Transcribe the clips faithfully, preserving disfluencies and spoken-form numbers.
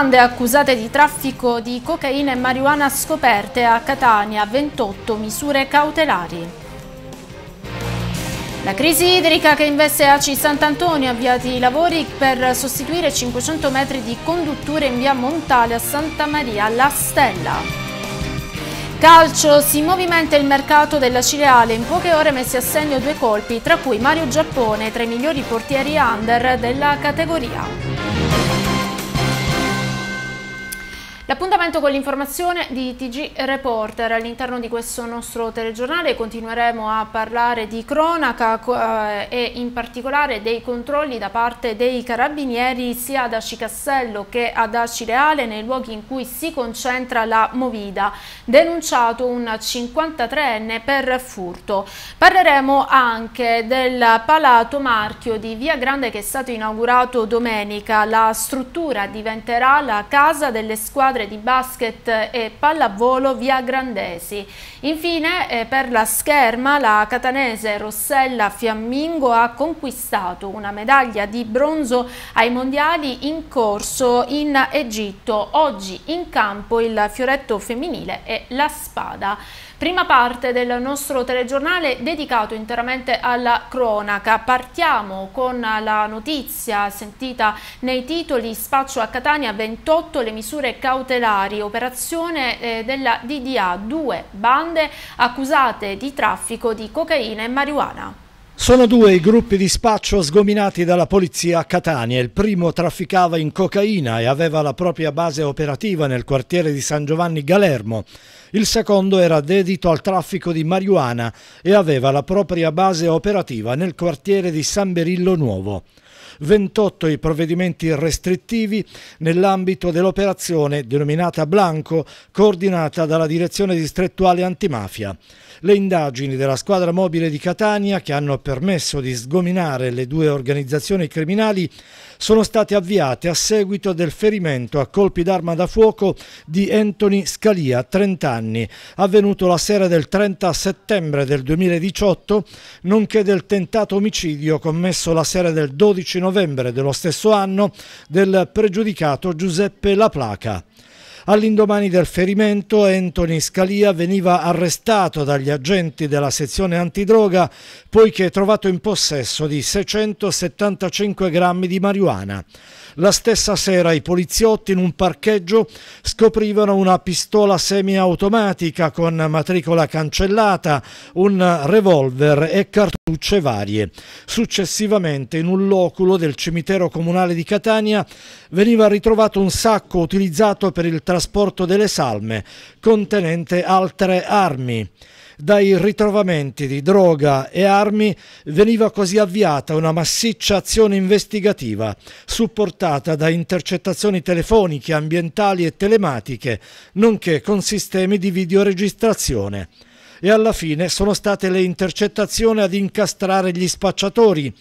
bande accusate di traffico di cocaina e marijuana scoperte a Catania, ventotto misure cautelari. La crisi idrica che investe Aci Sant'Antonio, avviati i lavori per sostituire cinquecento metri di condutture in via Montale a Santa Maria La Stella. Calcio, si movimenta il mercato dell'Acireale, in poche ore messi a segno due colpi, tra cui Mario Giappone, tra i migliori portieri under della categoria. L'appuntamento con l'informazione di T G Reporter. All'interno di questo nostro telegiornale continueremo a parlare di cronaca e in particolare dei controlli da parte dei carabinieri sia ad Aci Castello che ad Acireale, nei luoghi in cui si concentra la Movida. Denunciato un cinquantatreenne per furto. Parleremo anche del Palato Tomarchio di Via Grande che è stato inaugurato domenica. La struttura diventerà la casa delle squadre di basket e pallavolo via Grandesi. Infine, eh, per la scherma, la catanese Rossella Fiammingo ha conquistato una medaglia di bronzo ai mondiali in corso in Egitto. Oggi in campo il fioretto femminile e la spada. Prima parte del nostro telegiornale dedicato interamente alla cronaca. Partiamo con la notizia sentita nei titoli: spaccio a Catania, ventotto le misure cautelari, operazione eh, della D D A, due bande accusate di traffico di cocaina e marijuana. Sono due i gruppi di spaccio sgominati dalla polizia a Catania. Il primo trafficava in cocaina e aveva la propria base operativa nel quartiere di San Giovanni Galermo. Il secondo era dedito al traffico di marijuana e aveva la propria base operativa nel quartiere di San Berillo Nuovo. ventotto i provvedimenti restrittivi nell'ambito dell'operazione denominata Blanco, coordinata dalla Direzione Distrettuale Antimafia. Le indagini della squadra mobile di Catania, che hanno permesso di sgominare le due organizzazioni criminali, sono state avviate a seguito del ferimento a colpi d'arma da fuoco di Anthony Scalia, trenta anni, avvenuto la sera del trenta settembre del duemiladiciotto, nonché del tentato omicidio commesso la sera del dodici novembre dello stesso anno del pregiudicato Giuseppe La Placa. All'indomani del ferimento, Anthony Scalia veniva arrestato dagli agenti della sezione antidroga poiché trovato in possesso di seicentosettantacinque grammi di marijuana. La stessa sera i poliziotti in un parcheggio scoprivano una pistola semiautomatica con matricola cancellata, un revolver e cartucce varie. Successivamente, in un loculo del cimitero comunale di Catania, veniva ritrovato un sacco utilizzato per il trasporto delle salme, contenente altre armi. Dai ritrovamenti di droga e armi veniva così avviata una massiccia azione investigativa, supportata da intercettazioni telefoniche, ambientali e telematiche, nonché con sistemi di videoregistrazione. E alla fine sono state le intercettazioni ad incastrare gli spacciatori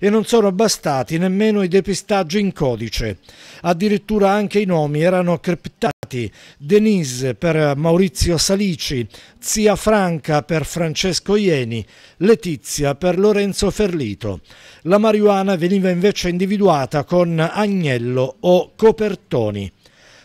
e non sono bastati nemmeno i depistaggi in codice. Addirittura anche i nomi erano criptati: Denise per Maurizio Salici, Zia Franca per Francesco Ieni, Letizia per Lorenzo Ferlito. La marijuana veniva invece individuata con agnello o copertoni.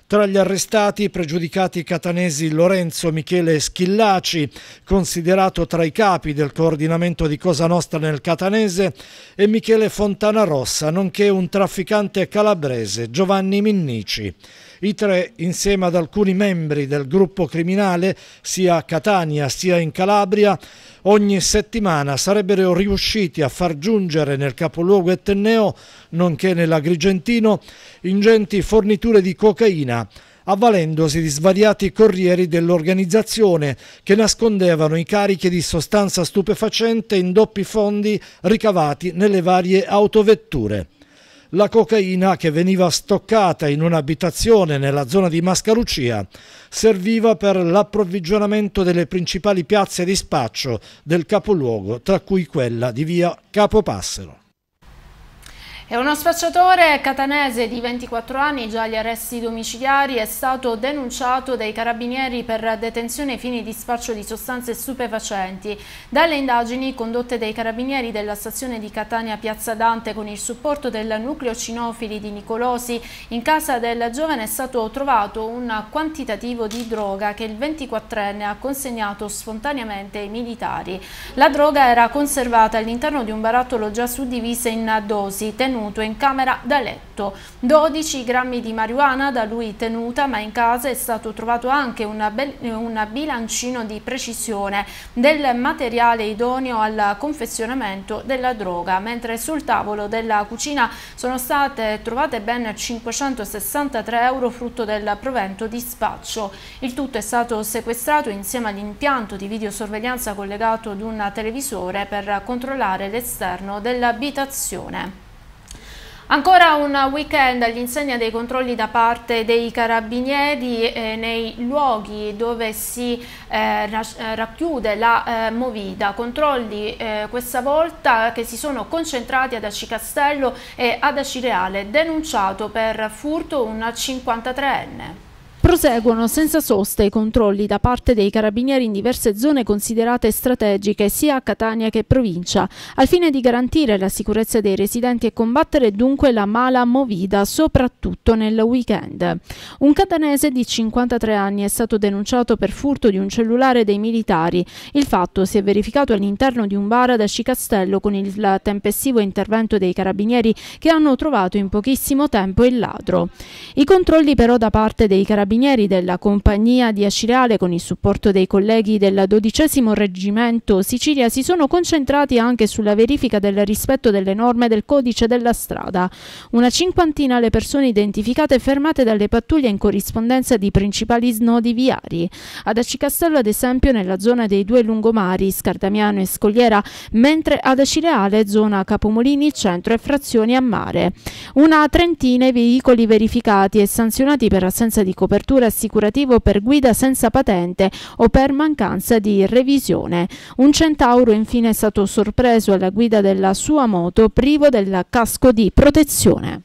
Tra gli arrestati i pregiudicati catanesi Lorenzo Michele Schillaci, considerato tra i capi del coordinamento di Cosa Nostra nel Catanese, e Michele Fontana Rossa, nonché un trafficante calabrese, Giovanni Minnici. I tre, insieme ad alcuni membri del gruppo criminale, sia a Catania sia in Calabria, ogni settimana sarebbero riusciti a far giungere nel capoluogo etneo, nonché nell'Agrigentino, ingenti forniture di cocaina, avvalendosi di svariati corrieri dell'organizzazione che nascondevano i carichi di sostanza stupefacente in doppi fondi ricavati nelle varie autovetture. La cocaina, che veniva stoccata in un'abitazione nella zona di Mascalucia, serviva per l'approvvigionamento delle principali piazze di spaccio del capoluogo, tra cui quella di via Capo Passero. E uno spacciatore catanese di ventiquattro anni, già agli arresti domiciliari, è stato denunciato dai carabinieri per detenzione ai fini di spaccio di sostanze stupefacenti. Dalle indagini condotte dai carabinieri della stazione di Catania Piazza Dante con il supporto del nucleo cinofili di Nicolosi, in casa del giovane è stato trovato un quantitativo di droga che il ventiquattrenne ha consegnato spontaneamente ai militari. La droga era conservata all'interno di un barattolo già suddiviso in dosi, tenuto in camera da letto. dodici grammi di marijuana da lui tenuta, ma in casa è stato trovato anche un bilancino di precisione del materiale idoneo al confezionamento della droga, mentre sul tavolo della cucina sono state trovate ben cinquecentosessantatré euro frutto del provento di spaccio. Il tutto è stato sequestrato insieme all'impianto di videosorveglianza collegato ad un televisore per controllare l'esterno dell'abitazione. Ancora un weekend all'insegna dei controlli da parte dei carabinieri eh, nei luoghi dove si eh, racchiude la eh, Movida. Controlli eh, questa volta che si sono concentrati ad Aci Castello e ad Acireale, denunciato per furto un cinquantatreenne. Proseguono senza sosta i controlli da parte dei carabinieri in diverse zone considerate strategiche sia a Catania che provincia, al fine di garantire la sicurezza dei residenti e combattere dunque la mala Movida, soprattutto nel weekend. Un catanese di cinquantatré anni è stato denunciato per furto di un cellulare dei militari. Il fatto si è verificato all'interno di un bar ad Aci Castello con il tempestivo intervento dei carabinieri che hanno trovato in pochissimo tempo il ladro. I controlli però da parte dei carabinieri della compagnia di Acireale con il supporto dei colleghi del dodicesimo reggimento Sicilia si sono concentrati anche sulla verifica del rispetto delle norme del codice della strada. Una cinquantina le persone identificate e fermate dalle pattuglie in corrispondenza di principali snodi viari. Ad Aci Castello, ad esempio, nella zona dei due lungomari, Scardamiano e Scogliera, mentre ad Acireale, zona Capomolini, centro e frazioni a mare. Una trentina i veicoli verificati e sanzionati per assenza di copertura assicurativo, per guida senza patente o per mancanza di revisione. Un centauro infine è stato sorpreso alla guida della sua moto privo del casco di protezione.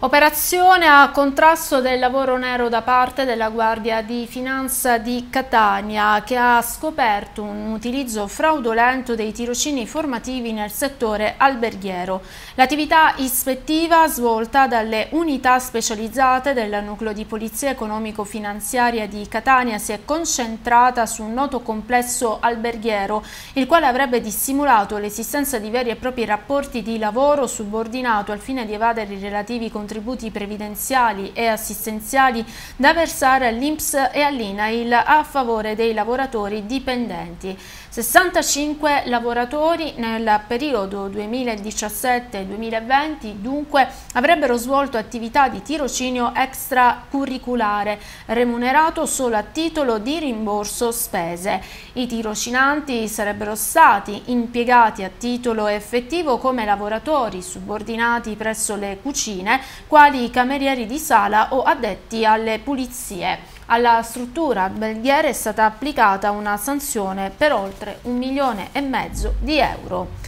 Operazione a contrasto del lavoro nero da parte della Guardia di Finanza di Catania, che ha scoperto un utilizzo fraudolento dei tirocini formativi nel settore alberghiero. L'attività ispettiva svolta dalle unità specializzate del nucleo di polizia economico-finanziaria di Catania si è concentrata su un noto complesso alberghiero, il quale avrebbe dissimulato l'esistenza di veri e propri rapporti di lavoro subordinato al fine di evadere i relativi contributi contributi previdenziali e assistenziali da versare all'Inps e all'I N A I L a favore dei lavoratori dipendenti. sessantacinque lavoratori nel periodo duemiladiciassette duemilaventi dunque avrebbero svolto attività di tirocinio extracurriculare remunerato solo a titolo di rimborso spese. I tirocinanti sarebbero stati impiegati a titolo effettivo come lavoratori subordinati presso le cucine, quali camerieri di sala o addetti alle pulizie. Alla struttura alberghiera è stata applicata una sanzione per oltre un milione e mezzo di euro.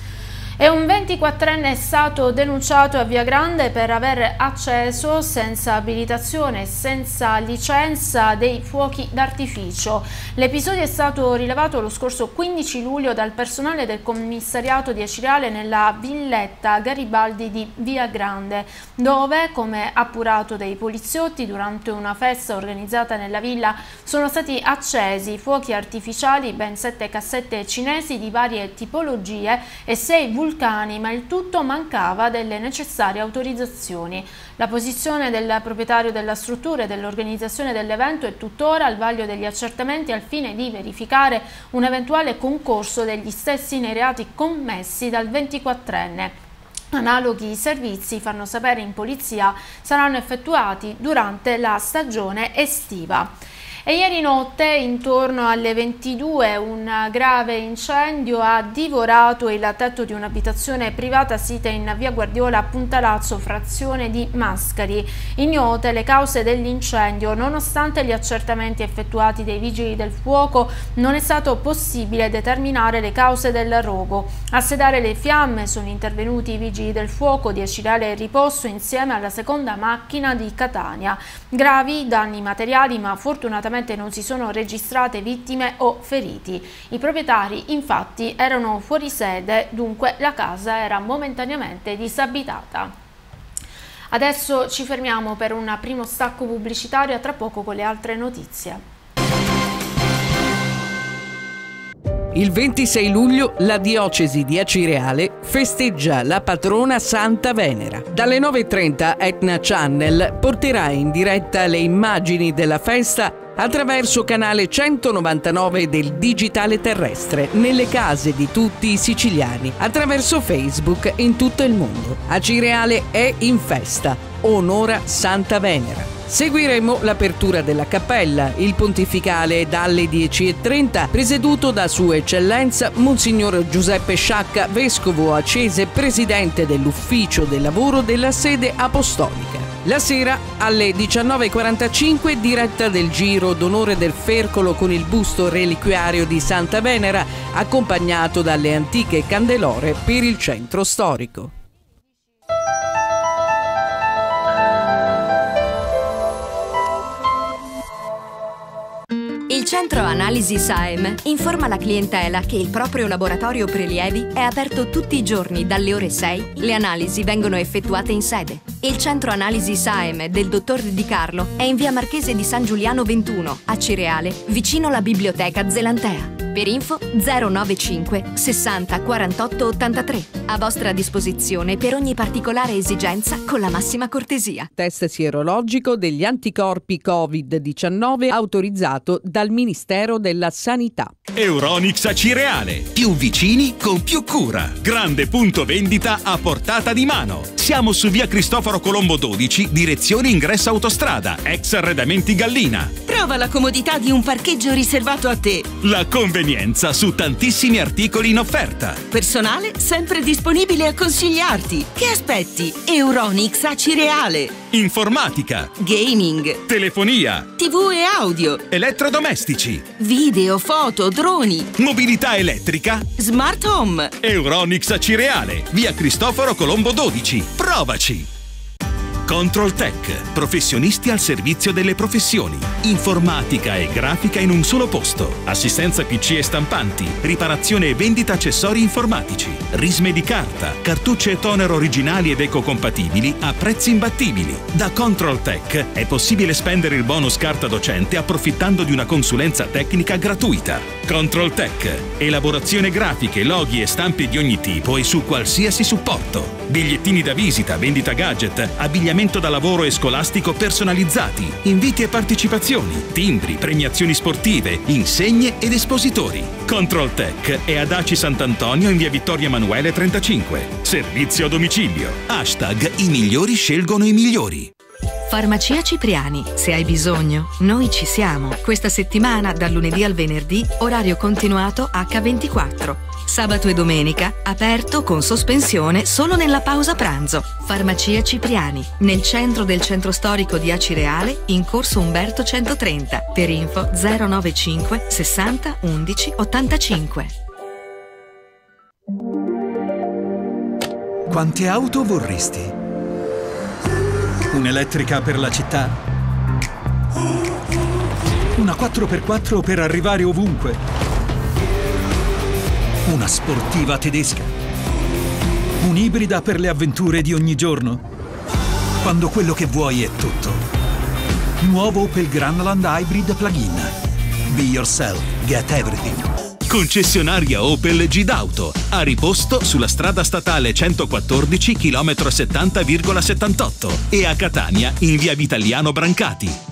E un ventiquattrenne è stato denunciato a Via Grande per aver acceso senza abilitazione e senza licenza dei fuochi d'artificio. L'episodio è stato rilevato lo scorso quindici luglio dal personale del commissariato di Acireale nella villetta Garibaldi di Via Grande, dove, come appurato dai poliziotti, durante una festa organizzata nella villa sono stati accesi fuochi artificiali, ben sette cassette cinesi di varie tipologie e sei vulcani. Ma il tutto mancava delle necessarie autorizzazioni. La posizione del proprietario della struttura e dell'organizzazione dell'evento è tuttora al vaglio degli accertamenti al fine di verificare un eventuale concorso degli stessi nei reati commessi dal ventiquattrenne. Analoghi servizi, fanno sapere in polizia, saranno effettuati durante la stagione estiva. E ieri notte, intorno alle ventidue, un grave incendio ha divorato il tetto di un'abitazione privata sita in via Guardiola a Puntalazzo, frazione di Mascari. Ignote le cause dell'incendio, nonostante gli accertamenti effettuati dai vigili del fuoco, non è stato possibile determinare le cause del rogo. A sedare le fiamme sono intervenuti i vigili del fuoco di Acireale e Riposto insieme alla seconda macchina di Catania. Gravi danni materiali, ma fortunatamente non si sono registrate vittime o feriti. I proprietari infatti erano fuori sede, dunque la casa era momentaneamente disabitata. Adesso ci fermiamo per un primo stacco pubblicitario, a tra poco con le altre notizie. Il ventisei luglio la diocesi di Acireale festeggia la patrona Santa Venera. Dalle nove e trenta Etna Channel porterà in diretta le immagini della festa attraverso canale centonovantanove del digitale terrestre nelle case di tutti i siciliani, attraverso Facebook in tutto il mondo. Acireale è in festa, onora Santa Venera. Seguiremo l'apertura della cappella, il pontificale dalle dieci e trenta, presieduto da Sua Eccellenza Monsignor Giuseppe Sciacca, vescovo Acese, presidente dell'ufficio del lavoro della sede apostolica. La sera alle diciannove e quarantacinque diretta del giro d'onore del Fercolo con il busto reliquiario di Santa Venera, accompagnato dalle antiche candelore per il centro storico. Il centro analisi S A E M informa la clientela che il proprio laboratorio prelievi è aperto tutti i giorni dalle ore sei. Le analisi vengono effettuate in sede. Il centro analisi S A E M del dottor Di Carlo è in via Marchese di San Giuliano ventuno, a Acireale, vicino alla biblioteca Zelantea. Per info zero novantacinque sessanta quarantotto ottantatré. A vostra disposizione per ogni particolare esigenza con la massima cortesia. Test sierologico degli anticorpi Covid diciannove autorizzato dal Ministero della Sanità. Euronics Acireale. Più vicini con più cura. Grande punto vendita a portata di mano. Siamo su via Cristoforo Colombo dodici, direzione ingresso autostrada, ex Arredamenti Gallina. Prova la comodità di un parcheggio riservato a te. La convenienza su tantissimi articoli in offerta. Personale sempre disponibile a consigliarti. Che aspetti? Euronics Acireale. Informatica. Gaming. Telefonia. T V e audio. Elettrodomestici. Video, foto, droni. Mobilità elettrica. Smart home. Euronics Acireale. Via Cristoforo Colombo dodici. Provaci. Control Tech, professionisti al servizio delle professioni. Informatica e grafica in un solo posto. Assistenza P C e stampanti, riparazione e vendita accessori informatici, risme di carta, cartucce e toner originali ed ecocompatibili a prezzi imbattibili. Da Control Tech è possibile spendere il bonus carta docente approfittando di una consulenza tecnica gratuita. Control Tech, elaborazione grafiche, loghi e stampe di ogni tipo e su qualsiasi supporto. Bigliettini da visita, vendita gadget, abbigliamento da lavoro e scolastico personalizzati, inviti e partecipazioni, timbri, premiazioni sportive, insegne ed espositori. Control Tech è ad Aci Sant'Antonio in via Vittorio Emanuele trentacinque. Servizio a domicilio. Hashtag i migliori scelgono i migliori. Farmacia Cipriani, se hai bisogno, noi ci siamo. Questa settimana dal lunedì al venerdì, orario continuato acca ventiquattro. Sabato e domenica, aperto con sospensione solo nella pausa pranzo. Farmacia Cipriani, nel centro del centro storico di Acireale, in corso Umberto centotrenta. Per info zero novantacinque sessanta undici ottantacinque. Quante auto vorresti? Un'elettrica per la città, una quattro per quattro per arrivare ovunque, una sportiva tedesca, un'ibrida per le avventure di ogni giorno, quando quello che vuoi è tutto. Nuovo Opel Grandland Hybrid Plug-in. Be yourself, get everything. Concessionaria Opel Gidauto, a Riposto sulla strada statale centoquattordici chilometro settanta virgola settantotto e a Catania in via Vitaliano Brancati.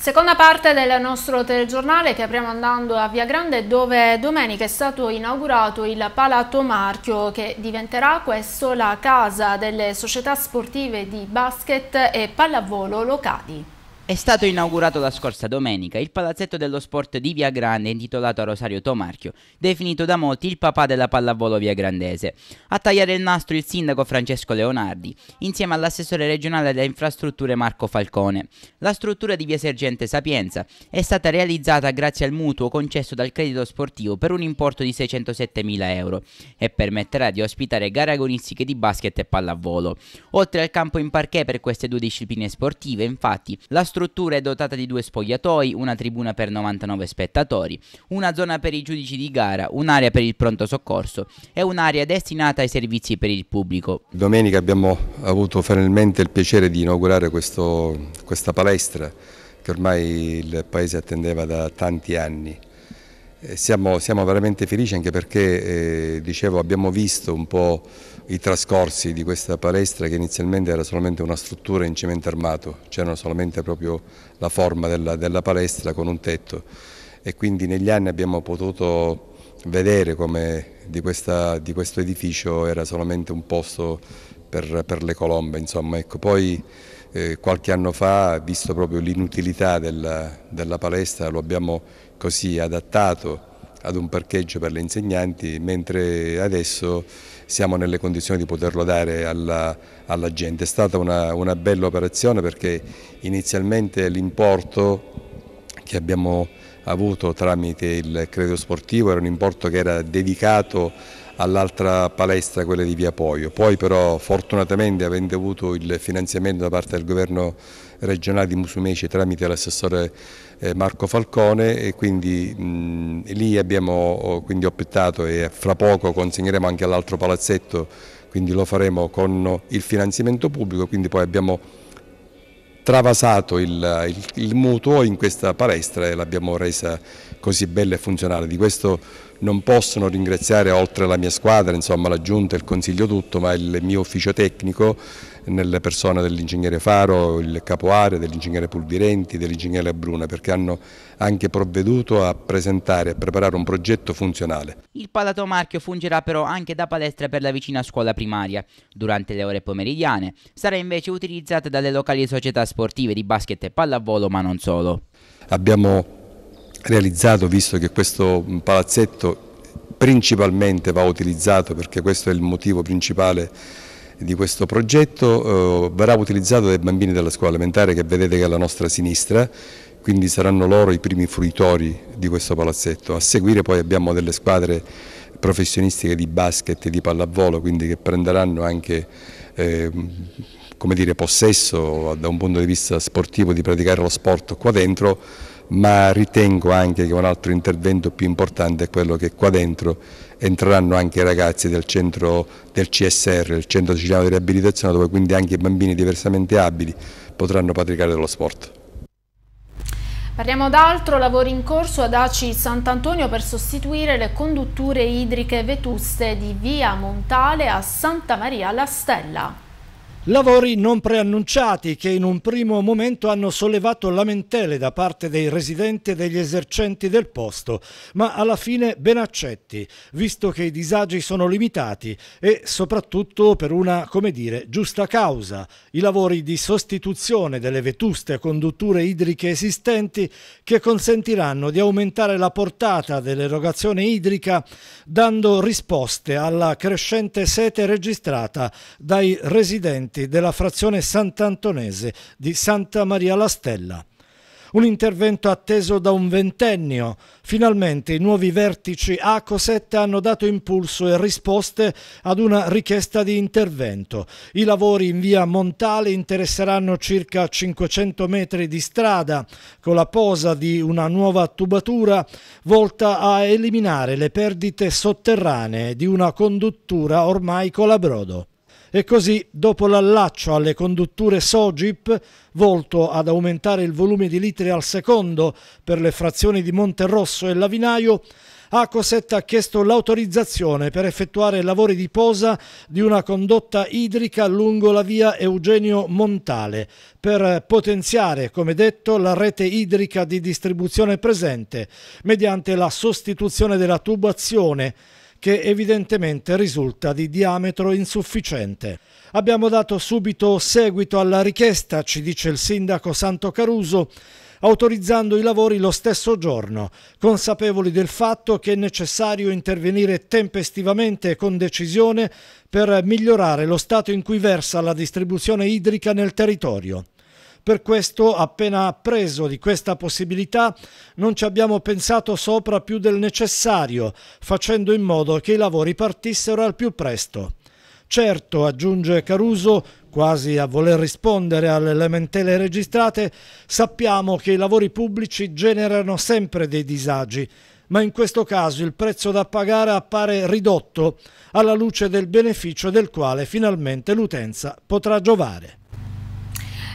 Seconda parte del nostro telegiornale che apriamo andando a Via Grande, dove domenica è stato inaugurato il Pala Tomarchio, che diventerà questo la casa delle società sportive di basket e pallavolo locali. È stato inaugurato la scorsa domenica il palazzetto dello sport di Via Grande, intitolato a Rosario Tomarchio, definito da molti il papà della pallavolo viagrandese. A tagliare il nastro il sindaco Francesco Leonardi, insieme all'assessore regionale alle infrastrutture Marco Falcone. La struttura di Via Sergente Sapienza è stata realizzata grazie al mutuo concesso dal credito sportivo per un importo di seicentosettemila euro e permetterà di ospitare gare agonistiche di basket e pallavolo. Oltre al campo in parquet per queste due discipline sportive, infatti, la struttura La struttura è dotata di due spogliatoi, una tribuna per novantanove spettatori, una zona per i giudici di gara, un'area per il pronto soccorso e un'area destinata ai servizi per il pubblico. Domenica abbiamo avuto finalmente il piacere di inaugurare questo, questa palestra che ormai il paese attendeva da tanti anni. Siamo, siamo veramente felici anche perché, eh, dicevo, abbiamo visto un po' i trascorsi di questa palestra, che inizialmente era solamente una struttura in cemento armato, c'era solamente proprio la forma della, della palestra con un tetto, e quindi negli anni abbiamo potuto vedere come di, questa, di questo edificio era solamente un posto per, per le colombe, insomma, ecco. Poi eh, qualche anno fa, visto proprio l'inutilità della, della palestra, lo abbiamo così adattato ad un parcheggio per le insegnanti, mentre adesso siamo nelle condizioni di poterlo dare alla, alla gente. È stata una, una bella operazione, perché inizialmente l'importo che abbiamo avuto tramite il credito sportivo era un importo che era dedicato all'altra palestra, quella di Via Poio. Poi però, fortunatamente, avendo avuto il finanziamento da parte del governo regionale di Musumeci tramite l'assessore Marco Falcone, e quindi mh, lì abbiamo quindi optato, e fra poco consegneremo anche all'altro palazzetto, quindi lo faremo con il finanziamento pubblico, quindi poi abbiamo travasato il, il, il mutuo in questa palestra e l'abbiamo resa così bella e funzionale. Di questo non possono ringraziare, oltre alla mia squadra, insomma, la giunta, il consiglio tutto, ma il mio ufficio tecnico, nelle persone dell'ingegnere Faro, il capo area, dell'ingegnere Pulvirenti, dell'ingegnere Bruna, perché hanno anche provveduto a presentare e preparare un progetto funzionale. Il Pala Tomarchio fungerà però anche da palestra per la vicina scuola primaria. Durante le ore pomeridiane sarà invece utilizzata dalle locali società sportive di basket e pallavolo, ma non solo. Abbiamo realizzato, visto che questo palazzetto principalmente va utilizzato, perché questo è il motivo principale di questo progetto, eh, verrà utilizzato dai bambini della scuola elementare, che vedete che è alla nostra sinistra, quindi saranno loro i primi fruitori di questo palazzetto. A seguire poi abbiamo delle squadre professionistiche di basket e di pallavolo, quindi che prenderanno anche eh, come dire, possesso da un punto di vista sportivo di praticare lo sport qua dentro, ma ritengo anche che un altro intervento più importante è quello che qua dentro entreranno anche i ragazzi del centro del C S R, il centro siciliano di riabilitazione, dove quindi anche i bambini diversamente abili potranno praticare dello sport. Parliamo d'altro, lavori in corso ad Aci Sant'Antonio per sostituire le condutture idriche vetuste di via Montale a Santa Maria la Stella. Lavori non preannunciati che in un primo momento hanno sollevato lamentele da parte dei residenti e degli esercenti del posto, ma alla fine ben accetti, visto che i disagi sono limitati e soprattutto per una, come dire, giusta causa. I lavori di sostituzione delle vetuste condutture idriche esistenti, che consentiranno di aumentare la portata dell'erogazione idrica, dando risposte alla crescente sete registrata dai residenti della frazione sant'antonese di Santa Maria la Stella. Un intervento atteso da un ventennio. Finalmente i nuovi vertici A C O sette hanno dato impulso e risposte ad una richiesta di intervento. I lavori in via Montale interesseranno circa cinquecento metri di strada, con la posa di una nuova tubatura volta a eliminare le perdite sotterranee di una conduttura ormai colabrodo. E così, dopo l'allaccio alle condutture Sogip, volto ad aumentare il volume di litri al secondo per le frazioni di Monterosso e Lavinaio, a Cosetta ha chiesto l'autorizzazione per effettuare lavori di posa di una condotta idrica lungo la via Eugenio Montale per potenziare, come detto, la rete idrica di distribuzione presente mediante la sostituzione della tubazione che evidentemente risulta di diametro insufficiente. Abbiamo dato subito seguito alla richiesta, ci dice il sindaco Santo Caruso, autorizzando i lavori lo stesso giorno, consapevoli del fatto che è necessario intervenire tempestivamente e con decisione per migliorare lo stato in cui versa la distribuzione idrica nel territorio. Per questo, appena appreso di questa possibilità, non ci abbiamo pensato sopra più del necessario, facendo in modo che i lavori partissero al più presto. Certo, aggiunge Caruso, quasi a voler rispondere alle lamentele registrate, sappiamo che i lavori pubblici generano sempre dei disagi, ma in questo caso il prezzo da pagare appare ridotto alla luce del beneficio del quale finalmente l'utenza potrà giovare.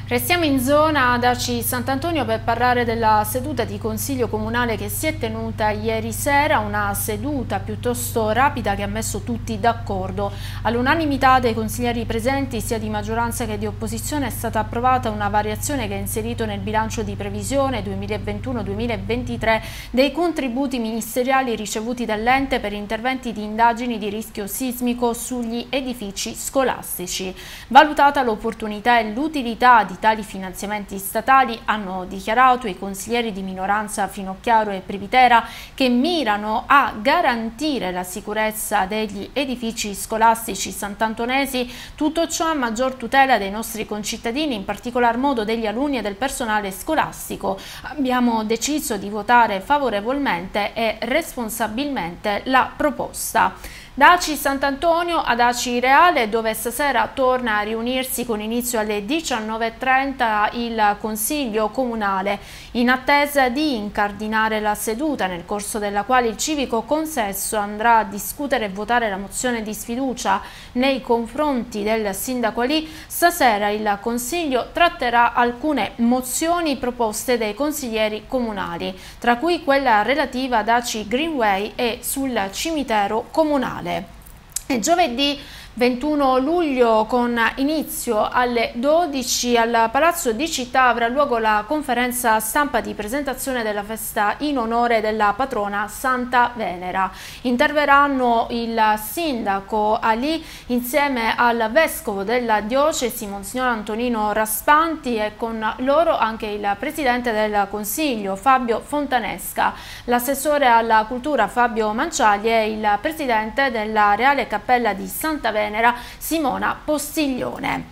Restiamo in zona ad Aci Sant'Antonio per parlare della seduta di consiglio comunale che si è tenuta ieri sera, una seduta piuttosto rapida che ha messo tutti d'accordo. All'unanimità dei consiglieri presenti, sia di maggioranza che di opposizione, è stata approvata una variazione che ha inserito nel bilancio di previsione duemilaventuno duemilaventitré dei contributi ministeriali ricevuti dall'ente per interventi di indagini di rischio sismico sugli edifici scolastici. Valutata l'opportunità e l'utilità di tali finanziamenti statali, hanno dichiarato i consiglieri di minoranza Finocchiaro e Privitera, che mirano a garantire la sicurezza degli edifici scolastici sant'antonesi, tutto ciò a maggior tutela dei nostri concittadini, in particolar modo degli alunni e del personale scolastico. Abbiamo deciso di votare favorevolmente e responsabilmente la proposta. Da Aci Sant'Antonio ad Acireale, dove stasera torna a riunirsi con inizio alle diciannove e trenta il Consiglio Comunale, in attesa di incardinare la seduta nel corso della quale il civico consesso andrà a discutere e votare la mozione di sfiducia nei confronti del sindaco Alì. Stasera il Consiglio tratterà alcune mozioni proposte dai consiglieri comunali, tra cui quella relativa ad Aci Greenway e sul cimitero comunale. E giovedì ventuno luglio, con inizio alle dodici al Palazzo di Città, avrà luogo la conferenza stampa di presentazione della festa in onore della patrona Santa Venera. Interverranno il sindaco Alì insieme al vescovo della diocesi, Monsignor Antonino Raspanti, e con loro anche il presidente del Consiglio, Fabio Fontanesca, l'assessore alla cultura Fabio Manciali e il presidente della Reale Cappella di Santa Venera, Simona Postiglione.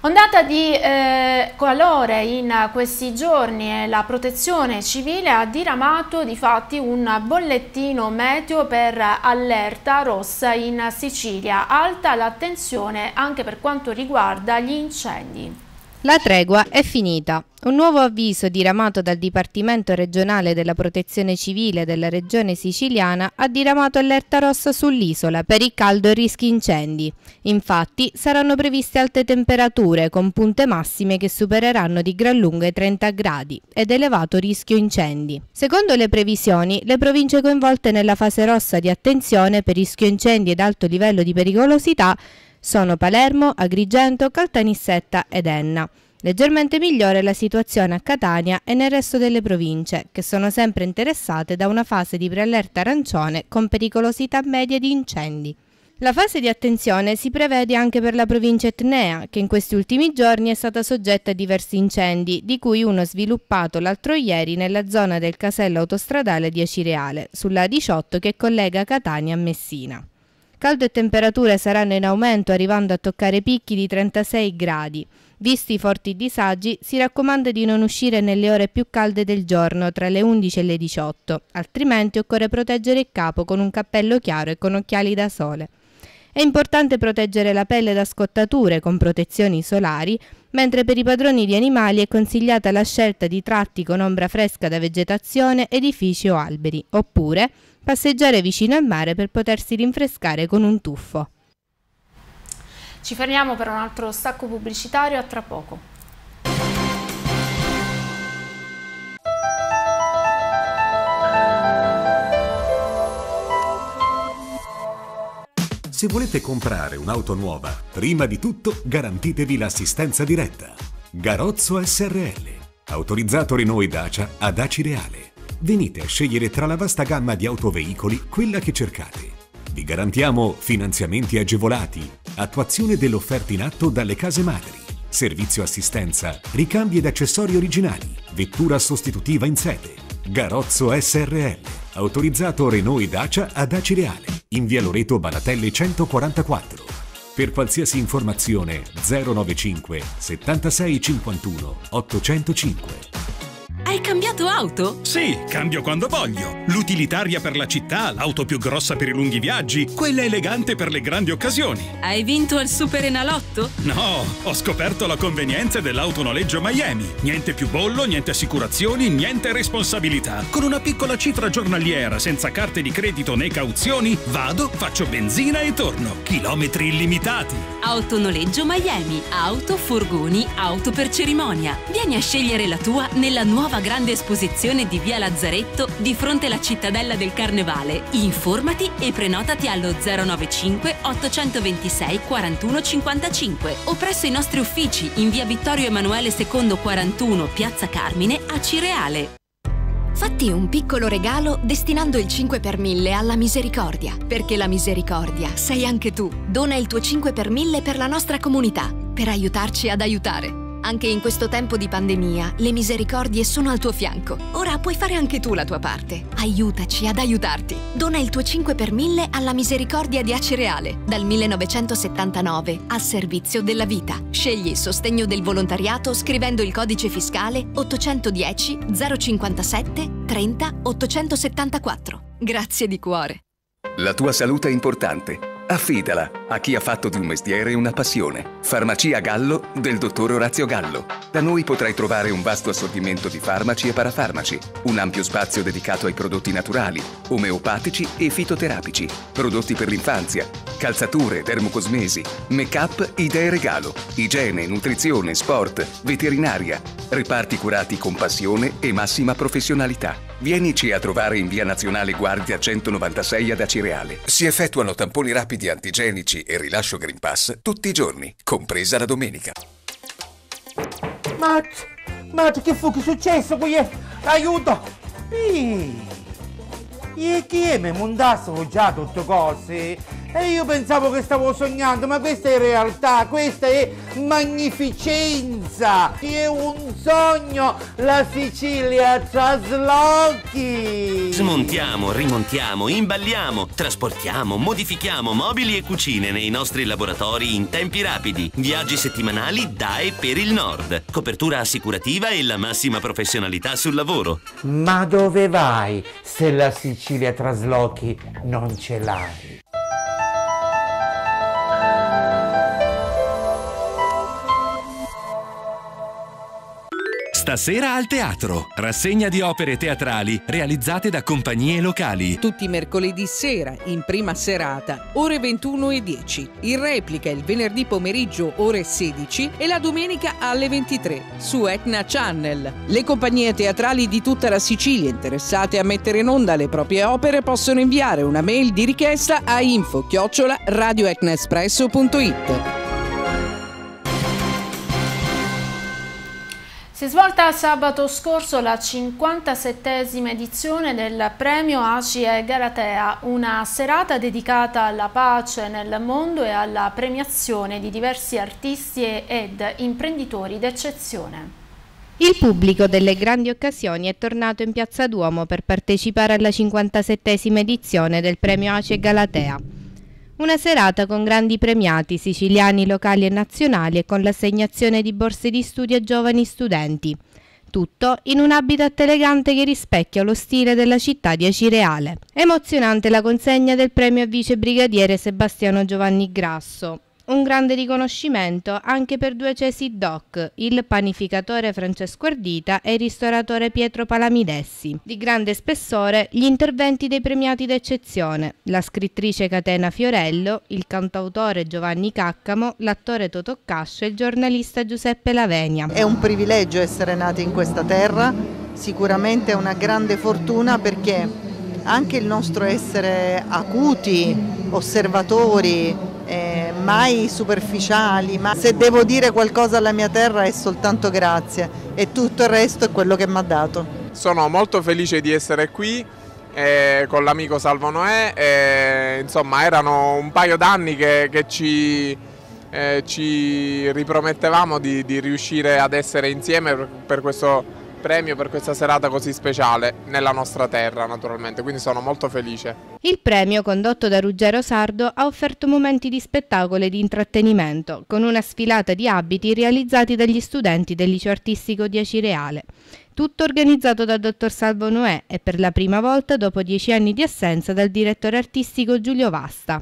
Ondata di eh, calore in questi giorni e la protezione civile ha diramato di fatti un bollettino meteo per allerta rossa in Sicilia. Alta l'attenzione anche per quanto riguarda gli incendi. La tregua è finita. Un nuovo avviso diramato dal Dipartimento regionale della Protezione Civile della Regione Siciliana ha diramato allerta rossa sull'isola per il caldo e rischi incendi. Infatti saranno previste alte temperature con punte massime che supereranno di gran lunga i trenta gradi ed elevato rischio incendi. Secondo le previsioni, le province coinvolte nella fase rossa di attenzione per rischio incendi ed alto livello di pericolosità sono Palermo, Agrigento, Caltanissetta ed Enna. Leggermente migliore la situazione a Catania e nel resto delle province, che sono sempre interessate da una fase di preallerta arancione con pericolosità media di incendi. La fase di attenzione si prevede anche per la provincia etnea, che in questi ultimi giorni è stata soggetta a diversi incendi, di cui uno sviluppato l'altro ieri nella zona del casello autostradale di Acireale, sulla A diciotto che collega Catania a Messina. Caldo e temperature saranno in aumento, arrivando a toccare picchi di trentasei gradi. Visti i forti disagi, si raccomanda di non uscire nelle ore più calde del giorno, tra le undici e le diciotto, altrimenti occorre proteggere il capo con un cappello chiaro e con occhiali da sole. È importante proteggere la pelle da scottature con protezioni solari, mentre per i padroni di animali è consigliata la scelta di tratti con ombra fresca da vegetazione, edifici o alberi, oppure passeggiare vicino al mare per potersi rinfrescare con un tuffo. Ci fermiamo per un altro stacco pubblicitario, a tra poco. Se volete comprare un'auto nuova, prima di tutto garantitevi l'assistenza diretta. Garozzo S R L, autorizzato Renault Dacia ad Acireale. Venite a scegliere tra la vasta gamma di autoveicoli quella che cercate. Vi garantiamo finanziamenti agevolati, attuazione dell'offerta in atto dalle case madri, servizio assistenza, ricambi ed accessori originali, vettura sostitutiva in sede. Garozzo S R L, autorizzato Renault Dacia ad Acireale, in via Loreto Baratelle centoquarantaquattro. Per qualsiasi informazione zero novantacinque settantasei cinquantuno ottocentocinque. Hai cambiato auto? Sì, cambio quando voglio. L'utilitaria per la città, l'auto più grossa per i lunghi viaggi, quella elegante per le grandi occasioni. Hai vinto al Superenalotto? No, ho scoperto la convenienza dell'autonoleggio Miami. Niente più bollo, niente assicurazioni, niente responsabilità. Con una piccola cifra giornaliera, senza carte di credito né cauzioni, vado, faccio benzina e torno. Chilometri illimitati. Autonoleggio Miami. Auto, furgoni, auto per cerimonia. Vieni a scegliere la tua nella nuova grande esposizione di via Lazzaretto di fronte alla cittadella del Carnevale. Informati e prenotati allo zero novantacinque ottocentoventisei quarantuno cinquantacinque o presso i nostri uffici in via Vittorio Emanuele secondo quarantuno, piazza Carmine, Acireale. Fatti un piccolo regalo destinando il cinque per mille alla misericordia, perché la misericordia sei anche tu. Dona il tuo cinque per mille per la nostra comunità, per aiutarci ad aiutare. Anche in questo tempo di pandemia, le misericordie sono al tuo fianco. Ora puoi fare anche tu la tua parte. Aiutaci ad aiutarti. Dona il tuo cinque per mille alla misericordia di Acireale, dal millenovecentosettantanove, al servizio della vita. Scegli il sostegno del volontariato scrivendo il codice fiscale ottocentodieci zero cinquantasette trenta ottocentosettantaquattro. Grazie di cuore. La tua salute è importante. Affidala a chi ha fatto di un mestiere una passione. Farmacia Gallo del dottor Orazio Gallo. Da noi potrai trovare un vasto assortimento di farmaci e parafarmaci, un ampio spazio dedicato ai prodotti naturali, omeopatici e fitoterapici, prodotti per l'infanzia, calzature, dermocosmesi, make-up, idee regalo, igiene, nutrizione, sport, veterinaria, reparti curati con passione e massima professionalità. Vienici a trovare in via Nazionale Guardia centonovantasei ad Acireale. Si effettuano tamponi rapidi antigenici e rilascio Green Pass tutti i giorni, compresa la domenica. Matt, Matt, che fu che è successo qui? Aiuto! E chi è? Mi mondassero già tutte cose? E io pensavo che stavo sognando, ma questa è realtà, questa è magnificenza, è un sogno, la Sicilia traslochi! Smontiamo, rimontiamo, imballiamo, trasportiamo, modifichiamo mobili e cucine nei nostri laboratori in tempi rapidi, viaggi settimanali da e per il nord, copertura assicurativa e la massima professionalità sul lavoro. Ma dove vai se la Sicilia traslochi non ce l'hai? Stasera al teatro, rassegna di opere teatrali realizzate da compagnie locali. Tutti i mercoledì sera, in prima serata, ore ventuno e dieci. In replica il venerdì pomeriggio, ore sedici, e la domenica alle ventitré, su Etna Channel. Le compagnie teatrali di tutta la Sicilia interessate a mettere in onda le proprie opere possono inviare una mail di richiesta a info chiocciola radioetnaespresso punto it. Si è svolta sabato scorso la cinquantasettesima edizione del premio Aci e Galatea, una serata dedicata alla pace nel mondo e alla premiazione di diversi artisti ed imprenditori d'eccezione. Il pubblico delle grandi occasioni è tornato in Piazza Duomo per partecipare alla cinquantasettesima edizione del premio Aci e Galatea. Una serata con grandi premiati siciliani, locali e nazionali e con l'assegnazione di borse di studio a giovani studenti. Tutto in un habitat elegante che rispecchia lo stile della città di Acireale. Emozionante la consegna del premio a vice brigadiere Sebastiano Giovanni Grasso. Un grande riconoscimento anche per due cesi doc, il panificatore Francesco Ardita e il ristoratore Pietro Palamidessi. Di grande spessore gli interventi dei premiati d'eccezione, la scrittrice Catena Fiorello, il cantautore Giovanni Caccamo, l'attore Totò Cascio e il giornalista Giuseppe Lavenia. È un privilegio essere nati in questa terra, sicuramente è una grande fortuna perché anche il nostro essere acuti, osservatori, eh, mai superficiali, ma se devo dire qualcosa alla mia terra è soltanto grazie e tutto il resto è quello che mi ha dato. Sono molto felice di essere qui eh, con l'amico Salvo Noè, eh, insomma erano un paio d'anni che, che ci... Eh, ci ripromettevamo di, di riuscire ad essere insieme per, per questo premio, per questa serata così speciale nella nostra terra naturalmente, quindi sono molto felice. Il premio, condotto da Ruggero Sardo, ha offerto momenti di spettacolo e di intrattenimento con una sfilata di abiti realizzati dagli studenti del liceo artistico di Acireale. Tutto organizzato dal dottor Salvo Noè e per la prima volta dopo dieci anni di assenza dal direttore artistico Giulio Vasta.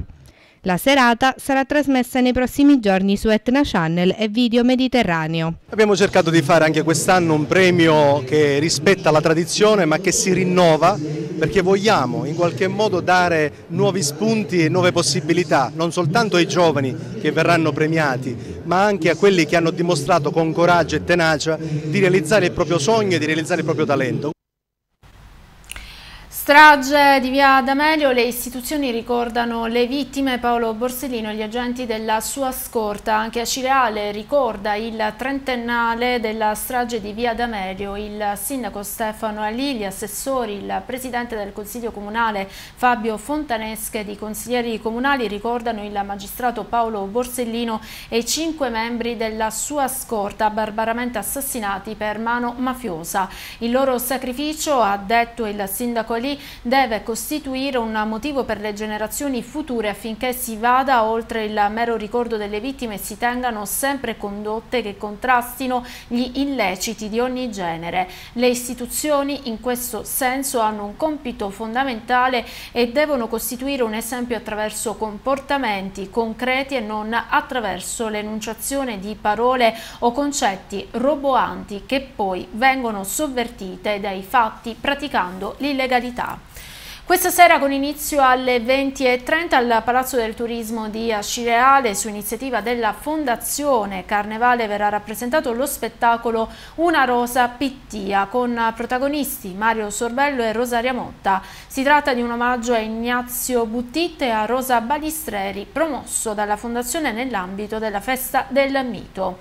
La serata sarà trasmessa nei prossimi giorni su Etna Channel e Video Mediterraneo. Abbiamo cercato di fare anche quest'anno un premio che rispetta la tradizione ma che si rinnova, perché vogliamo in qualche modo dare nuovi spunti e nuove possibilità non soltanto ai giovani che verranno premiati, ma anche a quelli che hanno dimostrato con coraggio e tenacia di realizzare il proprio sogno e di realizzare il proprio talento. Strage di Via D'Amelio, le istituzioni ricordano le vittime, Paolo Borsellino e gli agenti della sua scorta. Anche Acireale ricorda il trentennale della strage di Via D'Amelio, il sindaco Stefano Alì, gli assessori, il presidente del Consiglio Comunale Fabio Fontanesca ed i consiglieri comunali ricordano il magistrato Paolo Borsellino e i cinque membri della sua scorta barbaramente assassinati per mano mafiosa. Il loro sacrificio, ha detto il sindaco Alì, deve costituire un motivo per le generazioni future affinché si vada oltre il mero ricordo delle vittime e si tengano sempre condotte che contrastino gli illeciti di ogni genere. Le istituzioni in questo senso hanno un compito fondamentale e devono costituire un esempio attraverso comportamenti concreti e non attraverso l'enunciazione di parole o concetti roboanti che poi vengono sovvertite dai fatti praticando l'illegalità. Questa sera con inizio alle venti e trenta al Palazzo del Turismo di Acireale, su iniziativa della Fondazione Carnevale, verrà rappresentato lo spettacolo Una rosa pittia con protagonisti Mario Sorbello e Rosaria Motta. Si tratta di un omaggio a Ignazio Buttitta e a Rosa Balistreri, promosso dalla Fondazione nell'ambito della Festa del Mito.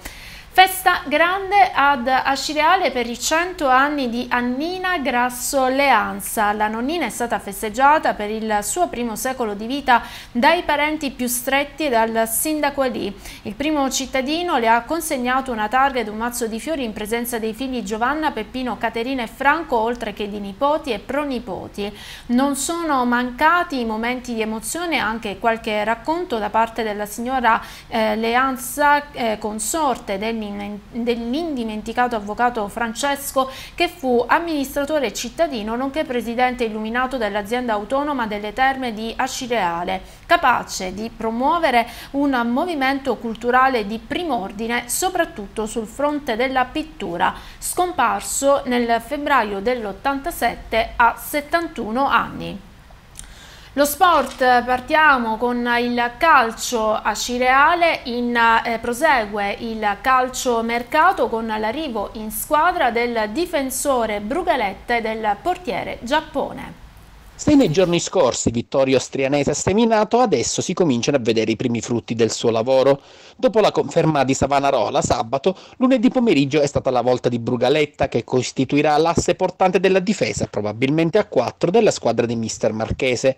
Festa grande ad Acireale per i cento anni di Annina Grasso Leanza. La nonnina è stata festeggiata per il suo primo secolo di vita dai parenti più stretti e dal sindaco Alì. Il primo cittadino le ha consegnato una targa ed un mazzo di fiori in presenza dei figli Giovanna, Peppino, Caterina e Franco, oltre che di nipoti e pronipoti. Non sono mancati i momenti di emozione, anche qualche racconto da parte della signora eh, Leanza, eh, consorte del dell'indimenticato avvocato Francesco, che fu amministratore cittadino nonché presidente illuminato dell'azienda autonoma delle terme di Acireale, capace di promuovere un movimento culturale di prim'ordine soprattutto sul fronte della pittura, scomparso nel febbraio dell'ottantasette a settantuno anni. Lo sport, partiamo con il calcio. Acireale in, eh, prosegue il calciomercato con l'arrivo in squadra del difensore Brugaletta e del portiere Giappone. Se nei giorni scorsi Vittorio Strianese ha seminato, adesso si cominciano a vedere i primi frutti del suo lavoro. Dopo la conferma di Savonarola sabato, lunedì pomeriggio è stata la volta di Brugaletta, che costituirà l'asse portante della difesa, probabilmente a quattro, della squadra di mister Marchese.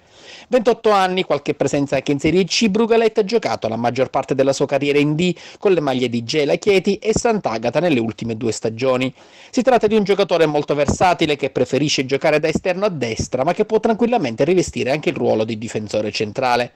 ventotto anni, qualche presenza anche in Serie C, Brugaletta ha giocato la maggior parte della sua carriera in D con le maglie di Gela, Chieti e Sant'Agata nelle ultime due stagioni. Si tratta di un giocatore molto versatile che preferisce giocare da esterno a destra, ma che può tranquillamente rivestire anche il ruolo di difensore centrale.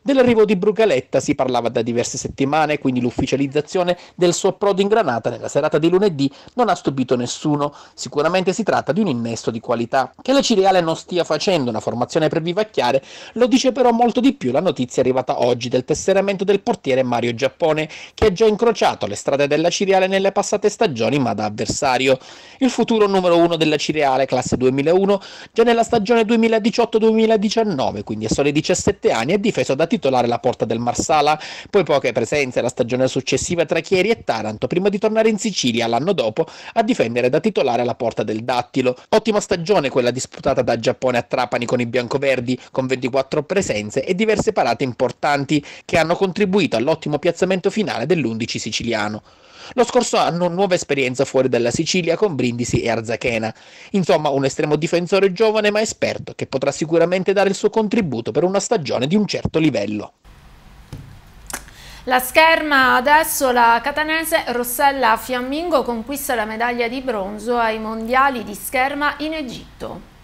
Dell'arrivo di Brugaletta si parlava da diverse settimane, quindi l'ufficializzazione del suo approdo in Granata nella serata di lunedì non ha stupito nessuno. Sicuramente si tratta di un innesto di qualità. Che l'Acireale non stia facendo una formazione per vivacchiare lo dice però molto di più la notizia arrivata oggi del tesseramento del portiere Mario Giappone, che ha già incrociato le strade dell'Acireale nelle passate stagioni ma da avversario. Il futuro numero uno dell'Acireale, classe duemilauno, già nella stagione duemiladiciotto duemiladiciannove, quindi a soli diciassette anni, è difeso da titolare titolare la porta del Marsala, poi poche presenze la stagione successiva tra Chieri e Taranto, prima di tornare in Sicilia l'anno dopo a difendere da titolare la porta del Dattilo. Ottima stagione quella disputata da Giappone a Trapani con i biancoverdi, con ventiquattro presenze e diverse parate importanti che hanno contribuito all'ottimo piazzamento finale dell'undici siciliano. Lo scorso anno nuova esperienza fuori dalla Sicilia con Brindisi e Arzachena. Insomma, un estremo difensore giovane ma esperto che potrà sicuramente dare il suo contributo per una stagione di un certo livello. La scherma adesso, la catanese Rossella Fiammingo conquista la medaglia di bronzo ai mondiali di scherma in Egitto.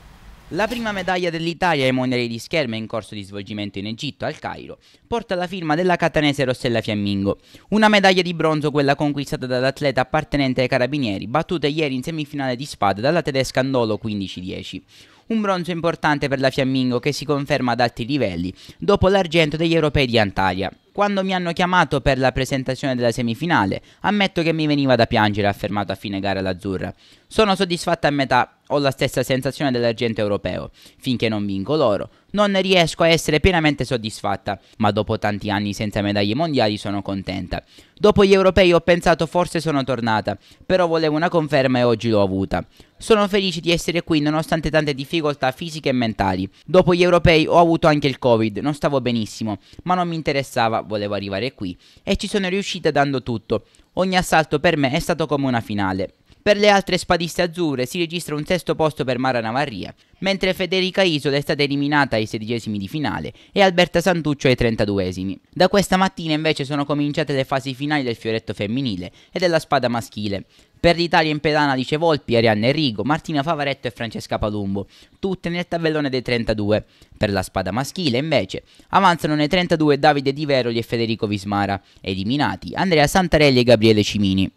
La prima medaglia dell'Italia ai mondiali di scherma in corso di svolgimento in Egitto, al Cairo, porta la firma della catanese Rossella Fiammingo. Una medaglia di bronzo, quella conquistata dall'atleta appartenente ai Carabinieri, battuta ieri in semifinale di spada dalla tedesca Andolo quindici dieci. Un bronzo importante per la Fiammingo che si conferma ad alti livelli dopo l'argento degli europei di Antalya. Quando mi hanno chiamato per la presentazione della semifinale, ammetto che mi veniva da piangere, ha affermato a fine gara l'azzurra. Sono soddisfatta a metà, ho la stessa sensazione dell'argento europeo. Finché non vinco l'oro, non ne riesco a essere pienamente soddisfatta, ma dopo tanti anni senza medaglie mondiali sono contenta. Dopo gli europei ho pensato forse sono tornata, però volevo una conferma e oggi l'ho avuta. Sono felice di essere qui nonostante tante difficoltà fisiche e mentali. Dopo gli europei ho avuto anche il Covid, non stavo benissimo, ma non mi interessava, volevo arrivare qui e ci sono riuscita dando tutto. Ogni assalto per me è stato come una finale. Per le altre spadiste azzurre si registra un sesto posto per Mara Navarria, mentre Federica Isola è stata eliminata ai sedicesimi di finale e Alberta Santuccio ai trentaduesimi. Da questa mattina invece sono cominciate le fasi finali del fioretto femminile e della spada maschile. Per l'Italia in pedana Alice Volpi, Arianna Enrico, Martina Favaretto e Francesca Palumbo, tutte nel tabellone dei trentadue. Per la spada maschile invece avanzano nei trentadue Davide Di Veroli e Federico Vismara, eliminati Andrea Santarelli e Gabriele Cimini.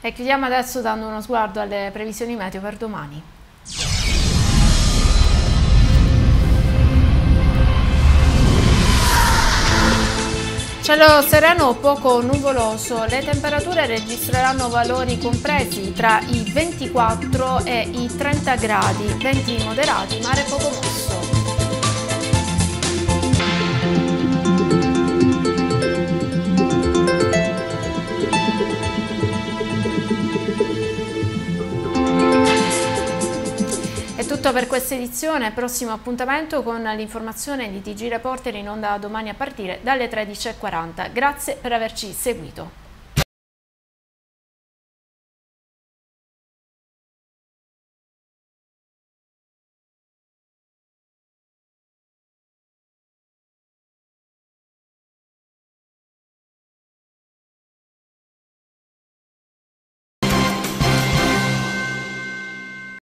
E chiudiamo adesso dando uno sguardo alle previsioni meteo per domani. Cielo sereno, poco nuvoloso, le temperature registreranno valori compresi tra i ventiquattro e i trenta gradi, venti moderati, mare poco mosso. Tutto per questa edizione, prossimo appuntamento con l'informazione di T G Reporter in onda domani a partire dalle tredici e quaranta. Grazie per averci seguito.